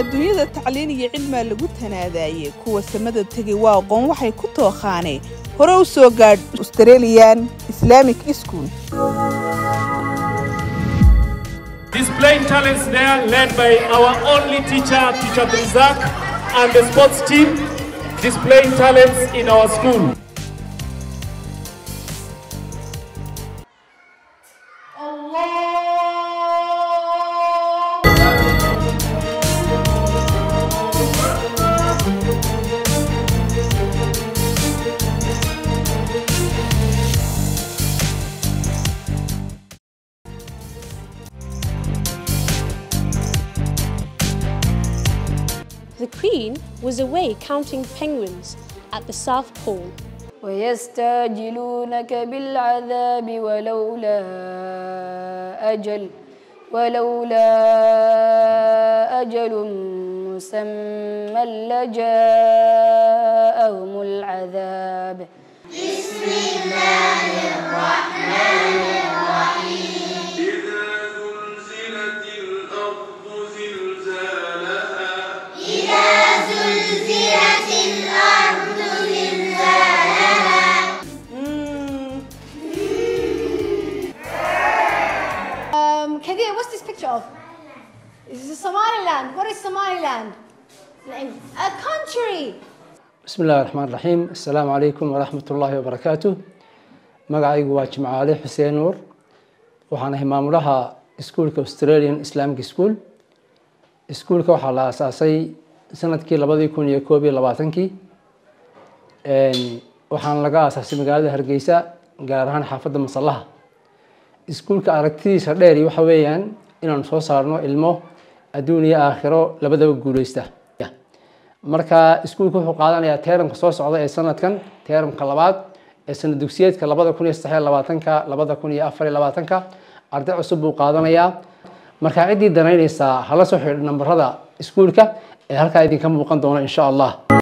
الدنيا تعليني علما لقوتنا ذاي كوا سمدة تجي واقون وحي كتو خاني هرو سوغر أستراليان إسلامك إسكون. This playing challenge there led by our only teacher, Teacher Drizak, and the sports team displaying talents in our school. The Queen was away counting penguins at the South Pole. وَيَسْتَعْجِلُونَكَ بِالْعَذَابِ وَلَوْلَا أَجَلٌ مُّسَمًّى لَجَاءَهُمُ الْعَذَابُ. بسم الله الرحمن الرحيم. Kadir, what's this picture of? This is Somaliland. What is Somaliland? A country. بسم الله الرحمن الرحيم. السلام عليكم ورحمة الله وبركاته. مقعي قواج مع علي حسين نور. وحنا همام لها سكول كأستراليان إسلامك سكول. سكول كوحلا أساسي سنة كي لبضي يكون يكوبي لباتنكي. وحنا لقى أساسي مقعد هرقيسة قارهان حافظ مصلها. iskuulka aragtidiisa dheer iyo waxa weeyaan inaan soo saarno ilmo adduun iyo aakhiro labadaba guuleystaa marka iskuulku wuxuu qaadanayaa teeranka soo socda ee sanadkan teeranka labaad ee sanad dugsiyeedka 2024ka 2024ka arday cusub buu qaadanayaa marka cidii danaynaysa hala soo xidh nambarada iskuulka ee halka idinka muuqan doona insha Allah.